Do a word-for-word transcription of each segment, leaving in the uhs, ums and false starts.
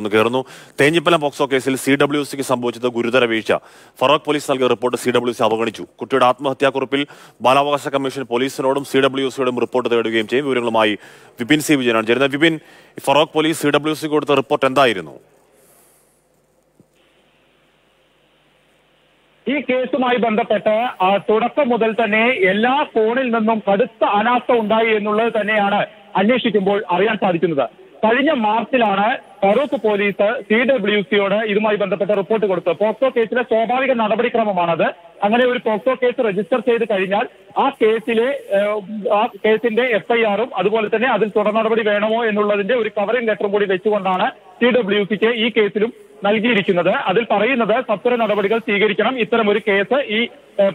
ഒന്ന് കയറുന്നു. തേഞ്ഞിപ്പലം പോക്സോ കേസിൽ സി ഡബ്ല്യു സിക്ക് സംഭവിച്ചത് ഗുരുതര വീഴ്ച. ഫറോക്ക് പോലീസ് നൽകിയ റിപ്പോർട്ട് സി ഡബ്ല്യു സി അവഗണിച്ചു. കുട്ടിയുടെ ആത്മഹത്യാക്കുറിപ്പിൽ ബാലാവകാശ കമ്മീഷൻ പോലീസിനോടും സി ഡബ്ല്യു സിയോടും റിപ്പോർട്ട് തേടുകയും ചെയ്യും. വിവരങ്ങളുമായി വിപിൻ സി വിജയനാണ് ചേരുന്നത്. Vipin, Feroke police C W സിക്ക് കൊടുത്ത റിപ്പോർട്ട് എന്തായിരുന്നു? ഈ കേസുമായി ബന്ധപ്പെട്ട് തുടക്കം മുതൽ തന്നെ എല്ലാ കോണിൽ നിന്നും കടുത്ത അനാസ്ഥ ഉണ്ടായി എന്നുള്ളത് തന്നെയാണ് അന്വേഷിക്കുമ്പോൾ അറിയാൻ സാധിക്കുന്നത്. കഴിഞ്ഞ മാർച്ചിലാണ് ഫറൂഖ് പോലീസ് സി ഡബ്ല്യു സിയോട് ഇതുമായി ബന്ധപ്പെട്ട റിപ്പോർട്ട് കൊടുത്തത്. പോക്സോ കേസിലെ സ്വാഭാവിക നടപടിക്രമമാണത്. അങ്ങനെ ഒരു പോക്സോ കേസ് രജിസ്റ്റർ ചെയ്ത് കഴിഞ്ഞാൽ ആ കേസിലെ ആ കേസിന്റെ എഫ്ഐആറും അതുപോലെ തന്നെ അതിൽ തുടർ നടപടി വേണമോ എന്നുള്ളതിന്റെ ഒരു കവറിംഗ് ലെറ്ററും കൂടി വെച്ചുകൊണ്ടാണ് സി ഡബ്ല്യു സിക്ക് ഈ കേസിലും നൽകിയിരിക്കുന്നത്. അതിൽ പറയുന്നത് സത്വര നടപടികൾ സ്വീകരിക്കണം, ഇത്തരമൊരു കേസ് ഈ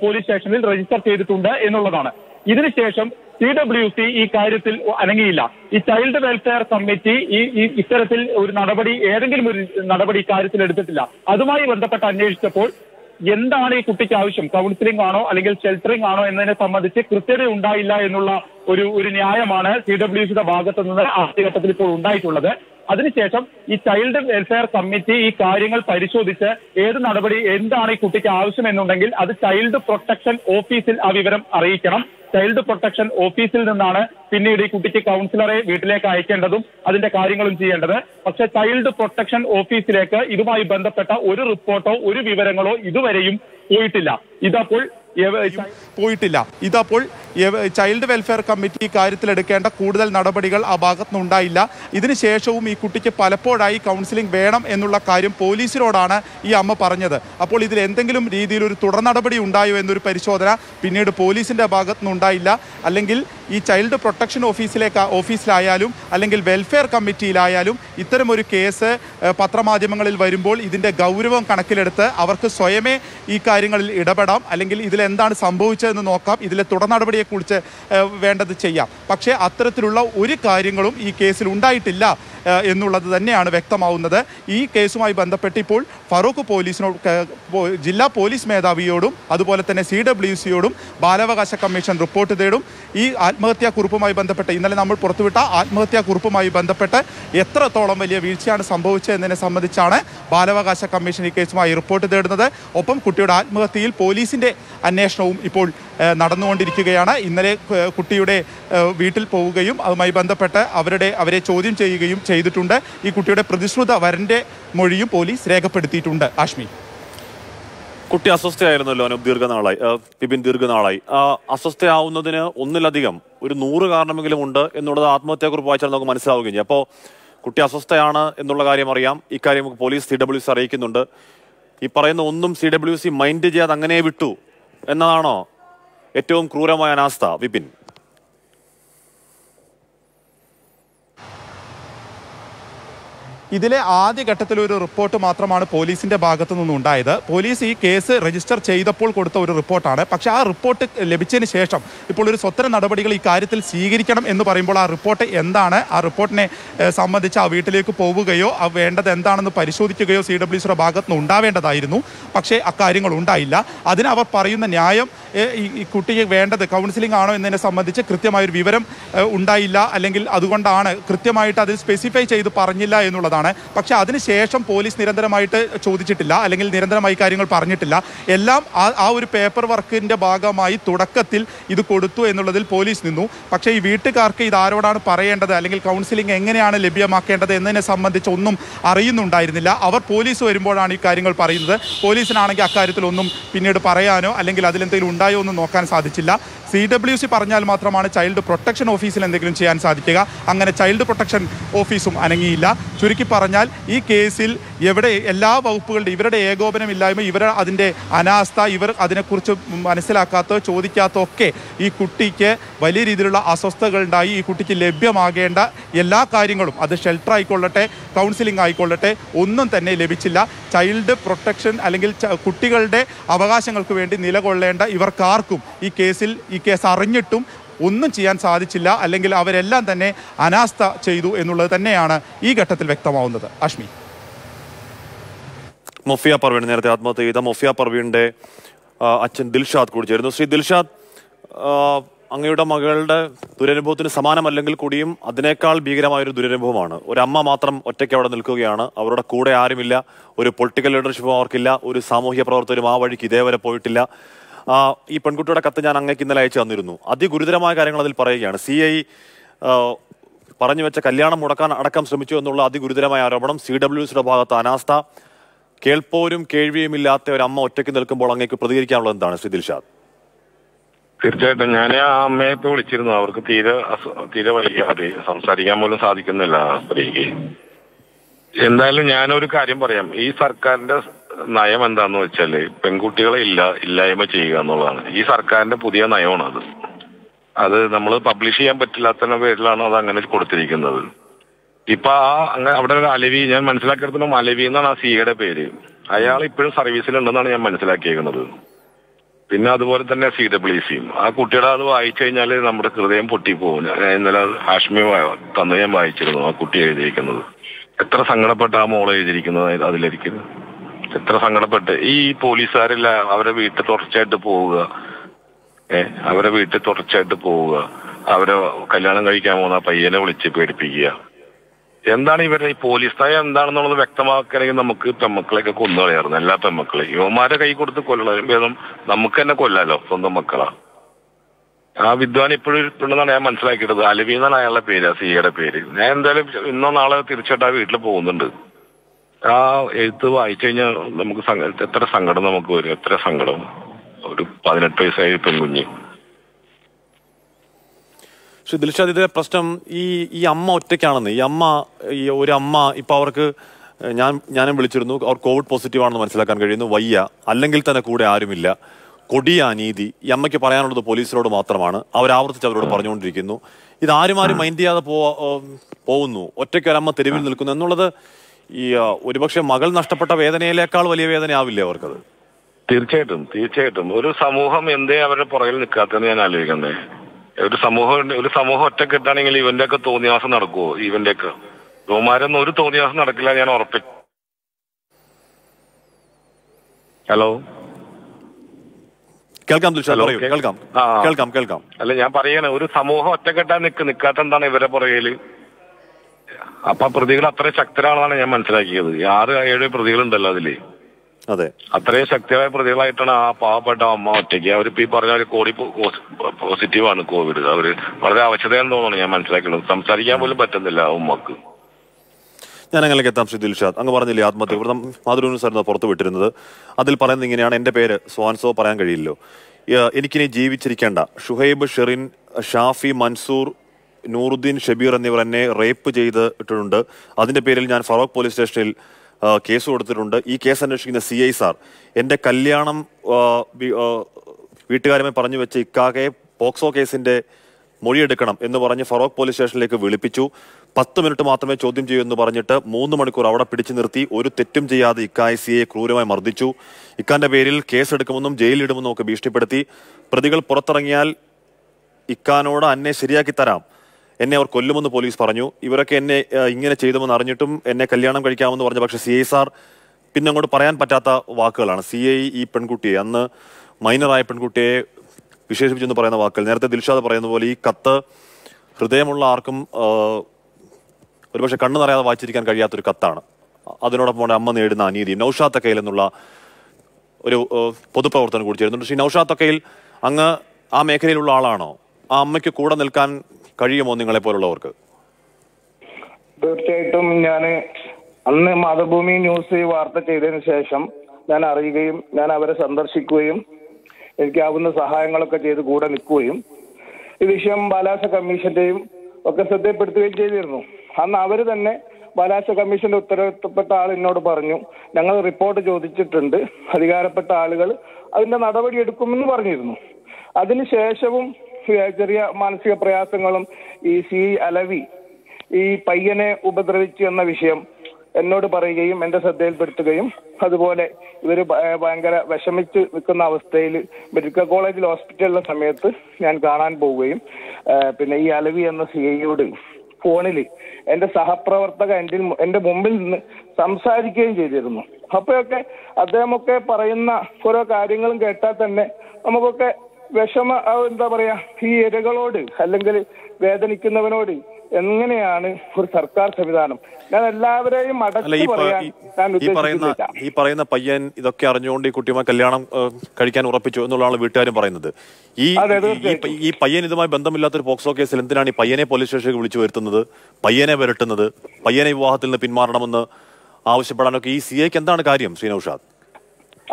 പോലീസ് സ്റ്റേഷനിൽ രജിസ്റ്റർ ചെയ്തിട്ടുണ്ട് എന്നുള്ളതാണ്. ഇതിനുശേഷം സി ഡബ്ല്യു സി ഈ കാര്യത്തിൽ അനങ്ങിയില്ല. ഈ ചൈൽഡ് വെൽഫെയർ കമ്മിറ്റി ഈ ഇത്തരത്തിൽ ഒരു നടപടി, ഏതെങ്കിലും ഒരു നടപടി ഇക്കാര്യത്തിൽ എടുത്തിട്ടില്ല. അതുമായി ബന്ധപ്പെട്ട് അന്വേഷിച്ചപ്പോൾ എന്താണ് ഈ കുട്ടിക്ക് ആവശ്യം, കൗൺസിലിംഗ് ആണോ അല്ലെങ്കിൽ ഷെൽട്ടറിംഗ് ആണോ എന്നതിനെ സംബന്ധിച്ച് കൃത്യത ഉണ്ടായില്ല എന്നുള്ള ഒരു ഒരു ന്യായമാണ് സി ഡബ്ല്യു സിയുടെ ഭാഗത്തു നിന്ന് ആദ്യ ഘട്ടത്തിൽ ഇപ്പോൾ ഉണ്ടായിട്ടുള്ളത്. അതിനുശേഷം ഈ ചൈൽഡ് വെൽഫെയർ കമ്മിറ്റി ഈ കാര്യങ്ങൾ പരിശോധിച്ച് ഏത് നടപടി, എന്താണ് ഈ കുട്ടിക്ക് ആവശ്യം എന്നുണ്ടെങ്കിൽ അത് ചൈൽഡ് പ്രൊട്ടക്ഷൻ ഓഫീസിൽ ആ വിവരം അറിയിക്കണം. ചൈൽഡ് പ്രൊട്ടക്ഷൻ ഓഫീസിൽ നിന്നാണ് പിന്നീട് ഈ കുട്ടിക്ക് കൗൺസിലറെ വീട്ടിലേക്ക് അയക്കേണ്ടതും അതിന്റെ കാര്യങ്ങളും ചെയ്യേണ്ടത്. പക്ഷെ ചൈൽഡ് പ്രൊട്ടക്ഷൻ ഓഫീസിലേക്ക് ഇതുമായി ബന്ധപ്പെട്ട ഒരു റിപ്പോർട്ടോ ഒരു വിവരങ്ങളോ ഇതുവരെയും പോയിട്ടില്ല. ഇതപ്പോൾ പോയിട്ടില്ല ഇതപ്പോൾ ചൈൽഡ് വെൽഫെയർ കമ്മിറ്റി കാര്യത്തിലെടുക്കേണ്ട കൂടുതൽ നടപടികൾ ആ ഭാഗത്തുനിന്നുണ്ടായില്ല. ഇതിനുശേഷവും ഈ കുട്ടിക്ക് പലപ്പോഴായി കൗൺസിലിംഗ് വേണം എന്നുള്ള കാര്യം പോലീസിനോടാണ് ഈ അമ്മ പറഞ്ഞത്. അപ്പോൾ ഇതിൽ എന്തെങ്കിലും രീതിയിൽ ഒരു തുടർ നടപടി ഉണ്ടായോ എന്നൊരു പരിശോധന പിന്നീട് പോലീസിൻ്റെ ഭാഗത്തുനിന്നുണ്ടായില്ല. അല്ലെങ്കിൽ ഈ ചൈൽഡ് പ്രൊട്ടക്ഷൻ ഓഫീസിലേക്ക് ഓഫീസിലായാലും അല്ലെങ്കിൽ വെൽഫെയർ കമ്മിറ്റിയിലായാലും ഇത്തരമൊരു കേസ് പത്രമാധ്യമങ്ങളിൽ വരുമ്പോൾ ഇതിൻ്റെ ഗൗരവം കണക്കിലെടുത്ത് അവർക്ക് സ്വയമേ ഈ കാര്യങ്ങളിൽ ഇടപെടാം, അല്ലെങ്കിൽ ഇതിലെന്താണ് സംഭവിച്ചതെന്ന് നോക്കാം, ഇതിലെ തുടർ നടപടിയെക്കുറിച്ച് വേണ്ടത് ചെയ്യാം. പക്ഷേ അത്തരത്തിലുള്ള ഒരു കാര്യങ്ങളും ഈ കേസിൽ ഉണ്ടായിട്ടില്ല എന്നുള്ളത് തന്നെയാണ് വ്യക്തമാവുന്നത്. ഈ കേസുമായി ബന്ധപ്പെട്ട് ഇപ്പോൾ ഫറൂഖ് പോലീസിനോട്, ജില്ലാ പോലീസ് മേധാവിയോടും അതുപോലെ തന്നെ സി ഡബ്ല്യു സിയോടും ബാലാവകാശ കമ്മീഷൻ റിപ്പോർട്ട് തേടും. ഈ ആത്മഹത്യാക്കുറിപ്പുമായി ബന്ധപ്പെട്ട് ഇന്നലെ നമ്മൾ പുറത്തുവിട്ട ആത്മഹത്യാക്കുറിപ്പുമായി ബന്ധപ്പെട്ട് എത്രത്തോളം വലിയ വീഴ്ചയാണ് സംഭവിച്ചതെന്നതിനെ സംബന്ധിച്ചാണ് ബാലാവകാശ കമ്മീഷൻ ഈ കേസുമായി റിപ്പോർട്ട് തേടുന്നത്. ഒപ്പം കുട്ടിയുടെ ആത്മഹത്യയിൽ പോലീസിൻ്റെ അന്വേഷണവും ഇപ്പോൾ നടന്നുകൊണ്ടിരിക്കുകയാണ്. ഇന്നലെ കുട്ടിയുടെ വീട്ടിൽ പോവുകയും അതുമായി ബന്ധപ്പെട്ട് അവരുടെ അവരെ ചോദ്യം ചെയ്യുകയും ചെയ്തിട്ടുണ്ട്. ഈ കുട്ടിയുടെ പ്രതിശ്രുത വരന്റെ മൊഴിയും പോലീസ് രേഖപ്പെടുത്തിയിട്ടുണ്ട്. ആശ്മി, കുട്ടി അസ്വസ്ഥയായിരുന്നല്ലോ അനൂപ് ദീർഘനാളായി, വിപിൻ ദീർഘനാളായി. അസ്വസ്ഥയാവുന്നതിന് ഒന്നിലധികം ഒരു നൂറ് കാരണമെങ്കിലും ഉണ്ട് എന്നുള്ളത് ആത്മഹത്യയെക്കുറിച്ച് വായിച്ചാൽ നമുക്ക് മനസ്സിലാവുകയും ചെയ്യും. അപ്പോൾ കുട്ടി അസ്വസ്ഥയാണ് എന്നുള്ള കാര്യം അറിയാം. ഇക്കാര്യം പോലീസ് സി ഡബ്ല്യു സി അറിയിക്കുന്നുണ്ട്. ഈ പറയുന്ന ഒന്നും സി ഡബ്ല്യു സി മൈൻഡ് ചെയ്യാതെ അങ്ങനെ വിട്ടു എന്നതാണോ ഏറ്റവും ക്രൂരമായ അനാസ്ഥ? വിപിൻ, ഇതിലെ ആദ്യഘട്ടത്തിൽ ഒരു റിപ്പോർട്ട് മാത്രമാണ് പോലീസിൻ്റെ ഭാഗത്തു നിന്നുണ്ടായത്. പോലീസ് ഈ കേസ് രജിസ്റ്റർ ചെയ്തപ്പോൾ കൊടുത്ത ഒരു റിപ്പോർട്ടാണ്. പക്ഷേ ആ റിപ്പോർട്ട് ലഭിച്ചതിന് ശേഷം ഇപ്പോൾ ഒരു സ്വതന്ത്ര നടപടികൾ ഈ കാര്യത്തിൽ സ്വീകരിക്കണം എന്ന് പറയുമ്പോൾ ആ റിപ്പോർട്ട് എന്താണ്, ആ റിപ്പോർട്ടിനെ സംബന്ധിച്ച് ആ വീട്ടിലേക്ക് പോവുകയോ ആ വേണ്ടത് എന്താണെന്ന് പരിശോധിക്കുകയോ സി ഡബ്ല്യു സിയുടെ ഭാഗത്തു നിന്ന് ഉണ്ടാവേണ്ടതായിരുന്നു. പക്ഷേ അക്കാര്യങ്ങൾ ഉണ്ടായില്ല. അതിനവർ പറയുന്ന ന്യായം ഈ കുട്ടിക്ക് വേണ്ടത് കൗൺസിലിംഗ് ആണോ എന്നതിനെ സംബന്ധിച്ച് കൃത്യമായൊരു വിവരം ഉണ്ടായില്ല, അല്ലെങ്കിൽ അതുകൊണ്ടാണ് കൃത്യമായിട്ട് അതിൽ സ്പെസിഫൈ ചെയ്ത് പറഞ്ഞില്ല എന്നുള്ളതാണ്. പക്ഷേ അതിനുശേഷം പോലീസ് നിരന്തരമായിട്ട് ചോദിച്ചിട്ടില്ല, അല്ലെങ്കിൽ നിരന്തരമായി കാര്യങ്ങൾ പറഞ്ഞിട്ടില്ല. എല്ലാം ആ ഒരു പേപ്പർ വർക്കിൻ്റെ ഭാഗമായി തുടക്കത്തിൽ ഇത് കൊടുത്തു എന്നുള്ളതിൽ പോലീസ് നിന്നു. പക്ഷേ ഈ വീട്ടുകാർക്ക് ഇത് ആരോടാണ് പറയേണ്ടത്, അല്ലെങ്കിൽ കൗൺസിലിംഗ് എങ്ങനെയാണ് ലഭ്യമാക്കേണ്ടത് എന്നതിനെ സംബന്ധിച്ച് ഒന്നും അറിയുന്നുണ്ടായിരുന്നില്ല. അവർ പോലീസ് വരുമ്പോഴാണ് ഈ കാര്യങ്ങൾ പറയുന്നത്. പോലീസിനാണെങ്കിൽ അക്കാര്യത്തിൽ ഒന്നും പിന്നീട് പറയാനോ അല്ലെങ്കിൽ അതിലെന്തെങ്കിലും ഉണ്ടായോ ഒന്നും നോക്കാൻ സാധിച്ചില്ല. സി ഡബ്ല്യു സി പറഞ്ഞാൽ മാത്രമാണ് ചൈൽഡ് പ്രൊട്ടക്ഷൻ ഓഫീസിൽ എന്തെങ്കിലും ചെയ്യാൻ സാധിക്കുക. അങ്ങനെ ചൈൽഡ് പ്രൊട്ടക്ഷൻ ഓഫീസും അനങ്ങിയില്ല. ചുരുക്കി പറഞ്ഞാൽ ഈ കേസിൽ എവിടെ എല്ലാ വകുപ്പുകളുടെ ഇവരുടെ ഏകോപനമില്ലായ്മ, ഇവർ അതിൻ്റെ അനാസ്ഥ, ഇവർ അതിനെക്കുറിച്ച് മനസ്സിലാക്കാത്തോ ചോദിക്കാത്തോ ഒക്കെ ഈ കുട്ടിക്ക് വലിയ രീതിയിലുള്ള അസ്വസ്ഥതകളുണ്ടായി. ഈ കുട്ടിക്ക് ലഭ്യമാകേണ്ട എല്ലാ കാര്യങ്ങളും, അത് ഷെൽട്ടർ ആയിക്കൊള്ളട്ടെ കൗൺസിലിംഗ് ആയിക്കൊള്ളട്ടെ, ഒന്നും തന്നെ ലഭിച്ചില്ല. ചൈൽഡ് പ്രൊട്ടക്ഷൻ അല്ലെങ്കിൽ കുട്ടികളുടെ അവകാശങ്ങൾക്ക് വേണ്ടി നിലകൊള്ളേണ്ട ഇവർക്കാർക്കും ഈ കേസിൽ ഈ കേസ് അറിഞ്ഞിട്ടും ഒന്നും ചെയ്യാൻ സാധിച്ചില്ല, അല്ലെങ്കിൽ അവരെല്ലാം തന്നെ അനാസ്ഥ ചെയ്തു എന്നുള്ളത് തന്നെയാണ് ഈ ഘട്ടത്തിൽ വ്യക്തമാവുന്നത്. അഷ്മി, മുഫിയ പർവീൺ, നേരത്തെ ആത്മഹത്യ ചെയ്ത മുഫിയ പർവീണിന്റെ അച്ഛൻ ദിൽഷാദ് കൂടി ചേരുന്നു. ശ്രീ ദിൽഷാദ്, അങ്ങയുടെ മകളുടെ ദുരനുഭവത്തിന് സമാനമല്ലെങ്കിൽ കൂടിയും അതിനേക്കാൾ ഭീകരമായൊരു ദുരനുഭവമാണ്. ഒരമ്മ മാത്രം ഒറ്റയ്ക്ക് അവിടെ നിൽക്കുകയാണ്, അവരുടെ കൂടെ ആരുമില്ല, ഒരു പൊളിറ്റിക്കൽ ലീഡർഷിപ്പും അവർക്കില്ല, ഒരു സാമൂഹ്യ പ്രവർത്തകരും ആ വഴിക്ക് ഇതേവരെ പോയിട്ടില്ല. ഈ പെൺകുട്ടിയുടെ കത്ത് ഞാൻ അങ്ങേക്ക് ഇന്നലെ അയച്ചു തന്നിരുന്നു. അതിഗുരുതരമായ കാര്യങ്ങൾ അതിൽ പറയുകയാണ്. സി ഐ പറഞ്ഞു വെച്ച കല്യാണം മുടക്കാൻ അടക്കം ശ്രമിച്ചു എന്നുള്ള അതിഗുരുതരമായ ആരോപണം, സി ഡബ്ല്യു സിയുടെ ഭാഗത്ത് അനാസ്ഥ, കേൾപ്പോരും കേൾവിയുമില്ലാത്ത ഒരു അമ്മ ഒറ്റയ്ക്ക് നിൽക്കുമ്പോൾ അങ്ങേക്ക് പ്രതികരിക്കാനുള്ളത് എന്താണ് ശ്രീ ദിൽഷാദ്? തീർച്ചയായിട്ടും ഞാൻ ആ അമ്മയൊക്കെ വിളിച്ചിരുന്നു. അവർക്ക് തീരെ തീരെ വൈകാതെ സംസാരിക്കാൻ പോലും സാധിക്കുന്നില്ല സ്ത്രീക്ക്. എന്തായാലും ഞാനൊരു കാര്യം പറയാം. ഈ സർക്കാരിന്റെ നയം എന്താന്ന് വെച്ചാല് പെൺകുട്ടികളെ ഇല്ല ഇല്ലായ്മ ചെയ്യുക എന്നുള്ളതാണ്. ഈ സർക്കാരിന്റെ പുതിയ നയമാണ് അത്. അത് നമ്മൾ പബ്ലിഷ് ചെയ്യാൻ പറ്റില്ലാത്ത പേരിലാണ് അത് അങ്ങനെ കൊടുത്തിരിക്കുന്നത്. ഇപ്പൊ ആ അങ്ങനെ അവിടെ ഒരു അലവി, ഞാൻ മനസ്സിലാക്കിയെടുത്തോളം അലവി എന്നാണ് ആ സിയുടെ പേര്. അയാൾ ഇപ്പോഴും സർവീസിലുണ്ടെന്നാണ് ഞാൻ മനസ്സിലാക്കിയേക്കുന്നത്. പിന്നെ അതുപോലെ തന്നെ സി ഡബ്ല്യു സിയും. ആ കുട്ടിയുടെ അത് വായിച്ചു കഴിഞ്ഞാൽ നമ്മുടെ ഹൃദയം പൊട്ടിപ്പോകും. ഞാൻ ഇന്നലെ ഹാഷ്മി തന്നു ഞാൻ വായിച്ചിരുന്നു ആ കുട്ടി എഴുതിയിരിക്കുന്നത്. എത്ര സങ്കടപ്പെട്ട ആ മോളെ എഴുതിയിരിക്കുന്നത് അതിലേക്ക്, എത്ര സങ്കടപ്പെട്ട്. ഈ പോലീസുകാരില്ല അവരെ വീട്ടിൽ തുടർച്ചയായിട്ട് പോവുക, ഏഹ് അവരെ വീട്ടിൽ തുടർച്ചയായിട്ട് പോവുക, അവരെ കല്യാണം കഴിക്കാൻ പോകുന്ന പയ്യനെ വിളിച്ച് പേടിപ്പിക്കുക. എന്താണ് ഇവരുടെ ഈ പോലീസ് നയം എന്താണെന്നുള്ളത് വ്യക്തമാക്കണമെങ്കിൽ നമുക്ക് പെൺമക്കളെയൊക്കെ കൊന്നുകളയായിരുന്നു, എല്ലാ പെൺമക്കളെയും. യുവമാരെ കൈ കൊടുത്ത് കൊല്ലണം, ഭേദം നമുക്ക് തന്നെ കൊല്ലാലോ സ്വന്തം മക്കളാ. ആ വിദ്വാൻ ഇപ്പോഴും ഇപ്പോഴെന്നാണ് ഞാൻ മനസ്സിലാക്കിയത്. അലവി എന്നാണ് അയാളുടെ പേര്, ആ സിയുടെ പേര്. ഞാൻ എന്തായാലും ഇന്നോ നാളെ തീർച്ചയായിട്ടും ആ വീട്ടിൽ പോകുന്നുണ്ട്. ആ എഴുത്ത് വായിച്ചു കഴിഞ്ഞാൽ നമുക്ക് എത്ര സങ്കടം നമുക്ക് വരും, എത്ര സങ്കടം. ഒരു പതിനെട്ട് വയസ്സായ പെൺകുഞ്ഞ്. ശ്രീ ദിൽഷാദ്, ഇതിലെ പ്രശ്നം ഈ ഈ അമ്മ ഒറ്റയ്ക്കാണെന്ന്. ഈ അമ്മ ഈ ഒരു അമ്മ ഇപ്പൊ അവർക്ക് ഞാൻ ഞാനും വിളിച്ചിരുന്നു, അവർ കോവിഡ് പോസിറ്റീവ് ആണെന്ന് മനസ്സിലാക്കാൻ കഴിയുന്നു, വയ്യ, അല്ലെങ്കിൽ തന്നെ കൂടെ ആരുമില്ല. കൊടിയ അനീതി. ഈ അമ്മയ്ക്ക് പറയാനുള്ളത് പോലീസിനോട് മാത്രമാണ്. അവരാവർത്തിച്ച് അവരോട് പറഞ്ഞുകൊണ്ടിരിക്കുന്നു. ഇത് ആരുമാരും മൈൻഡ് ചെയ്യാതെ പോകുന്നു. ഒറ്റയ്ക്ക് ഒരമ്മ തെരുവിൽ നിൽക്കുന്നു എന്നുള്ളത് ഈ ഒരുപക്ഷെ മകൾ നഷ്ടപ്പെട്ട വേദനയിലേക്കാൾ വലിയ വേദന ആവില്ലേ അവർക്കത്? തീർച്ചയായിട്ടും, തീർച്ചയായിട്ടും. ഒരു സമൂഹം എന്തേ അവരുടെ പുറകിൽ നിൽക്കാത്തതെന്ന് ഞാൻ ആലോചിക്കുന്നത്. ഒരു സമൂഹം ഒരു സമൂഹം ഒറ്റക്കെട്ടാണെങ്കിൽ ഇവന്റെ ഒക്കെ തോന്നിയാസം നടക്കുവോ? ഇവന്റെ ഒക്കെ യുവമാരൊന്നും ഒരു തോന്നിയാസം നടക്കില്ല ഞാൻ ഉറപ്പി. ഹലോ, കേൾക്കാം കേൾക്കാം കേൾക്കാം കേൾക്കാം. അല്ല, ഞാൻ പറയണേ ഒരു സമൂഹം ഒറ്റക്കെട്ടാൻ നിക്ക് നിക്കാത്ത എന്താണ് ഇവരെ പുറകില്? അപ്പൊ പ്രതികൾ അത്രയും ശക്തരാണെന്നാണ് ഞാൻ മനസ്സിലാക്കിയത്. ആറ് ഏഴ് പ്രതികളുണ്ടല്ലോ അതില്. അതെ, അത്രയും ശക്തിയായ പ്രതികളായിട്ടാണ് ആ പാവപ്പെട്ട അമ്മ ഒറ്റയ്ക്ക്. അവരിപ്പോ ഈ പറഞ്ഞ ഒരു കോടി പോസിറ്റീവാണ് കോവിഡ്. അവര് വളരെ അവശതയാണെന്ന് തോന്നുന്നു ഞാൻ മനസ്സിലാക്കിയത്. സംസാരിക്കാൻ പോലും പറ്റുന്നില്ല ഉമ്മക്ക്. ഞാൻ അങ്ങനെ എത്താം ശ്രീ ദിൽഷാദ്. അങ്ങ് പറഞ്ഞില്ലേ ആത്മഹത്യ വ്രതം മാതൃഭൂമി സാറിന് പുറത്തു വിട്ടിരുന്നത്. അതിൽ പറയുന്നത് ഇങ്ങനെയാണ്: എൻ്റെ പേര് സ്വാൻസോ, പറയാൻ കഴിയില്ലോ, എനിക്കിനി ജീവിച്ചിരിക്കേണ്ട. ഷുഹൈബ്, ഷെറിൻ, ഷാഫി, മൻസൂർ, നൂറുദ്ദീൻ, ഷബീർ എന്നിവർ എന്നെ റേപ്പ് ചെയ്തിട്ടുണ്ട്. അതിൻ്റെ പേരിൽ ഞാൻ ഫറോക്ക് പോലീസ് സ്റ്റേഷനിൽ കേസ് കൊടുത്തിട്ടുണ്ട്. ഈ കേസ് അന്വേഷിക്കുന്ന സി ഐ സാർ എൻ്റെ കല്യാണം വീട്ടുകാരുമായി പറഞ്ഞു വെച്ച ഇക്കാകെ പോക്സോ കേസിൻ്റെ മൊഴിയെടുക്കണം എന്ന് പറഞ്ഞ് ഫറോക്ക് പോലീസ് സ്റ്റേഷനിലേക്ക് വിളിപ്പിച്ചു. പത്ത് മിനിറ്റ് മാത്രമേ ചോദ്യം ചെയ്യൂ എന്ന് പറഞ്ഞിട്ട് മൂന്ന് മണിക്കൂർ അവിടെ പിടിച്ചു നിർത്തി. ഒരു തെറ്റും ചെയ്യാതെ ഇക്കായ സി ഐ ക്രൂരമായി മർദ്ദിച്ചു. ഇക്കാൻ്റെ പേരിൽ കേസെടുക്കുമെന്നും ജയിലിടുമെന്നും ഒക്കെ ഭീഷണിപ്പെടുത്തി. പ്രതികൾ പുറത്തിറങ്ങിയാൽ ഇക്കാനോട് അന്നെ ശരിയാക്കി തരാം, എന്നെ അവർ കൊല്ലുമെന്ന് പോലീസ് പറഞ്ഞു. ഇവരൊക്കെ എന്നെ ഇങ്ങനെ ചെയ്തുമെന്ന് അറിഞ്ഞിട്ടും എന്നെ കല്യാണം കഴിക്കാമെന്ന് പറഞ്ഞു. പക്ഷേ സി ഐ സാർ പിന്നെ അങ്ങോട്ട് പറയാൻ പറ്റാത്ത വാക്കുകളാണ്. സി ഐ ഈ പെൺകുട്ടിയെ, അന്ന് മൈനറായ പെൺകുട്ടിയെ വിശേഷിപ്പിച്ചെന്ന് പറയുന്ന വാക്കുകൾ. നേരത്തെ ദിൽഷാദ് പറയുന്ന പോലെ ഈ കത്ത് ഹൃദയമുള്ള ആർക്കും ഒരുപക്ഷെ കണ്ണു നിറയാതെ വായിച്ചിരിക്കാൻ കഴിയാത്തൊരു കത്താണ്. അതിനോടൊപ്പം അമ്മ നേടുന്ന അനീതി. നൌഷാദ് തക്കയിൽ എന്നുള്ള ഒരു പൊതുപ്രവർത്തനം കൂടി ചേരുന്നുണ്ട്. ശ്രീ നൌഷാദ് തക്കയിൽ, അങ്ങ് ആ മേഖലയിലുള്ള ആളാണോ? ആ അമ്മയ്ക്ക് കൂടെ നിൽക്കാൻ കഴിയുമോ നിങ്ങളെ പോലുള്ളവർക്ക്? തീർച്ചയായിട്ടും. ഞാൻ അന്ന് മാതൃഭൂമി ന്യൂസ് വാർത്ത ചെയ്തതിനു ശേഷം ഞാൻ അറിയുകയും ഞാൻ അവരെ സന്ദർശിക്കുകയും എനിക്കാവുന്ന സഹായങ്ങളൊക്കെ ചെയ്ത് കൂടെ നിൽക്കുകയും ഈ വിഷയം ബാലാസ കമ്മീഷന്റെയും ഒക്കെ ശ്രദ്ധപ്പെടുത്തുകയും ചെയ്തിരുന്നു. അന്ന് അവര് തന്നെ ബാലാസ കമ്മീഷന്റെ ഉത്തരവാദിത്തപ്പെട്ട ആൾ എന്നോട് പറഞ്ഞു, ഞങ്ങൾ റിപ്പോർട്ട് ചോദിച്ചിട്ടുണ്ട്, അധികാരപ്പെട്ട ആളുകൾ അതിന്റെ നടപടി എടുക്കുമെന്ന് പറഞ്ഞിരുന്നു. അതിനുശേഷവും ചെറിയ മാനസിക പ്രയാസങ്ങളും ഈ സി അലവി ഈ പയ്യനെ ഉപദ്രവിച്ചു എന്ന വിഷയം എന്നോട് പറയുകയും എന്റെ ശ്രദ്ധയിൽപ്പെടുത്തുകയും അതുപോലെ ഇവര് ഭയങ്കര വിഷമിച്ച് നിൽക്കുന്ന അവസ്ഥയിൽ മെഡിക്കൽ കോളേജിൽ ഹോസ്പിറ്റലിലെ സമയത്ത് ഞാൻ കാണാൻ പോവുകയും പിന്നെ ഈ അലവി എന്ന സി ഐയോട് ഫോണിൽ എന്റെ സഹപ്രവർത്തക എൻ്റെ എൻ്റെ മുമ്പിൽ നിന്ന് സംസാരിക്കുകയും ചെയ്തിരുന്നു. അപ്പോഴൊക്കെ അദ്ദേഹമൊക്കെ പറയുന്ന ഓരോ കാര്യങ്ങളും കേട്ടാൽ തന്നെ നമുക്കൊക്കെ വിഷമ എന്താ പറയാ ഈ ഇരകളോട് അല്ലെങ്കിൽ വേദനിക്കുന്നവനോട് എങ്ങനെയാണ് ഒരു സർക്കാർ സംവിധാനം? ഞാൻ എല്ലാവരെയും അടക്കി പറയാൻ ഞാൻ ഉദ്ദേശിക്കുന്നില്ല. ഈ പറയുന്ന പയ്യൻ ഇതൊക്കെ അറിഞ്ഞുകൊണ്ട് ഈ കുട്ടിയുമായി കല്യാണം കഴിക്കാൻ ഉറപ്പിച്ചു എന്നുള്ളതാണ് വീട്ടുകാരും പറയുന്നത്. ഈ ഈ പയ്യൻ ഇതുമായി ബന്ധമില്ലാത്തൊരു പോക്സോ കേസിൽ എന്തിനാണ് ഈ പയ്യനെ പോലീസ് സ്റ്റേഷനിൽ വിളിച്ചു വരുത്തുന്നത്, പയ്യനെ വരട്ടുന്നത്, പയ്യനെ വിവാഹത്തിൽ നിന്ന് പിന്മാറണമെന്ന് ആവശ്യപ്പെടാനൊക്കെ ഈ സി ഐക്ക് എന്താണ് കാര്യം? ശ്രീനൌഷാദ്,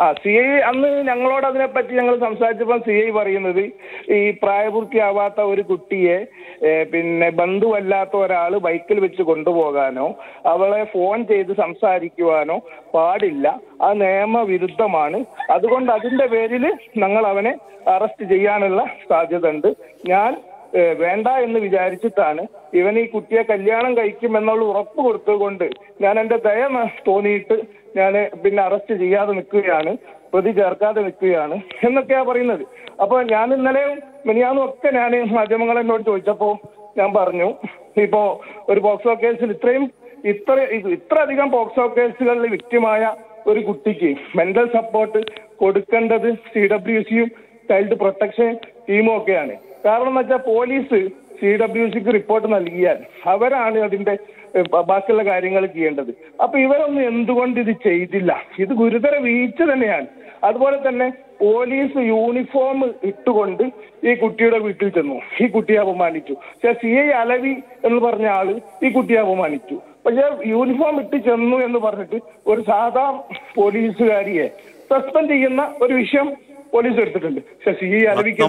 ആ സി ഐ അന്ന് ഞങ്ങളോട് അതിനെപ്പറ്റി ഞങ്ങൾ സംസാരിച്ചപ്പോൾ സി ഐ പറയുന്നത് ഈ പ്രായപൂർത്തിയാവാത്ത ഒരു കുട്ടിയെ പിന്നെ ബന്ധുവല്ലാത്ത ഒരാൾ ബൈക്കിൽ വെച്ച് കൊണ്ടുപോകാനോ അവളെ ഫോൺ ചെയ്ത് സംസാരിക്കുവാനോ പാടില്ല, ആ നിയമവിരുദ്ധമാണ്, അതുകൊണ്ട് അതിന്റെ പേരിൽ ഞങ്ങൾ അവനെ അറസ്റ്റ് ചെയ്യാനുള്ള സാധ്യത ഉണ്ട്. ഞാൻ വേണ്ട എന്ന് വിചാരിച്ചിട്ടാണ് ഇവൻ ഈ കുട്ടിയെ കല്യാണം കഴിക്കും എന്നുള്ള ഉറപ്പ് കൊടുത്തുകൊണ്ട് ഞാൻ എന്റെ ദയ തോന്നിയിട്ട് ഞാൻ പിന്നെ അറസ്റ്റ് ചെയ്യാതെ നിൽക്കുകയാണ്, പ്രതി ചേർക്കാതെ നിൽക്കുകയാണ് എന്നൊക്കെയാ പറയുന്നത്. അപ്പൊ ഞാൻ ഇന്നലെയും മിനിയാനും ഒക്കെ ഞാൻ മാധ്യമങ്ങൾ എന്നോട് ചോദിച്ചപ്പോ ഞാൻ പറഞ്ഞു ഇപ്പോ ഒരു പോക്സോ കേസിൽ ഇത്രയും ഇത്ര ഇത്ര അധികം പോക്സോ കേസുകളിൽ വിക്ടിമായ ഒരു കുട്ടിക്ക് മെന്റൽ സപ്പോർട്ട് കൊടുക്കേണ്ടത് സി ഡബ്ല്യു സിയും ചൈൽഡ് പ്രൊട്ടക്ഷൻ ടീമും ഒക്കെയാണ്. കാരണം എന്ന് വെച്ചാൽ പോലീസ് സി ഡബ്ല്യു സിക്ക് റിപ്പോർട്ട് നൽകിയാൽ അവരാണ് അതിന്റെ ബാക്കിയുള്ള കാര്യങ്ങൾ ചെയ്യേണ്ടത്. അപ്പൊ ഇവരൊന്നും എന്തുകൊണ്ട് ഇത് ചെയ്തില്ല? ഇത് ഗുരുതര വീഴ്ച തന്നെയാണ്. അതുപോലെ തന്നെ പോലീസ് യൂണിഫോം ഇട്ടുകൊണ്ട് ഈ കുട്ടിയുടെ വീട്ടിൽ ചെന്നു, ഈ കുട്ടിയെ അപമാനിച്ചു. പക്ഷെ സി ഐ അലവി എന്ന് പറഞ്ഞ ആള് ഈ കുട്ടിയെ അപമാനിച്ചു, പക്ഷെ യൂണിഫോം ഇട്ട് ചെന്നു എന്ന് പറഞ്ഞിട്ട് ഒരു സാധാരണ പോലീസുകാരിയെ സസ്പെൻഡ് ചെയ്യുന്ന ഒരു വിഷയം പോലീസ് എടുത്തിട്ടുണ്ട്. പക്ഷെ സി ഐ അലവിക്ക്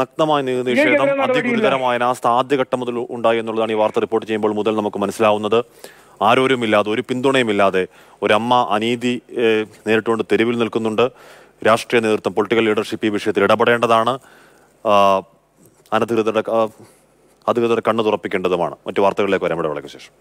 നഗ്നമായ നിഷേധം അതിഗുരുതരമായ നാസ്ത ആദ്യഘട്ടം മുതൽ ഉണ്ടായി എന്നുള്ളതാണ് ഈ വാർത്ത റിപ്പോർട്ട് ചെയ്യുമ്പോൾ മുതൽ നമുക്ക് മനസ്സിലാവുന്നത്. ആരോരുമില്ലാതെ, ഒരു പിന്തുണയുമില്ലാതെ ഒരമ്മ അനീതി നേരിട്ടുകൊണ്ട് തെരുവിൽ നിൽക്കുന്നുണ്ട്. രാഷ്ട്രീയ നേതൃത്വം, പൊളിറ്റിക്കൽ ലീഡർഷിപ്പ് ഈ വിഷയത്തിൽ ഇടപെടേണ്ടതാണ്, അനധികൃതരുടെ അധികൃതർ കണ്ണു തുറപ്പിക്കേണ്ടതുമാണ്. മറ്റു വാർത്തകളിലേക്ക് വരാം ഇടവേളയ്ക്ക് ശേഷം.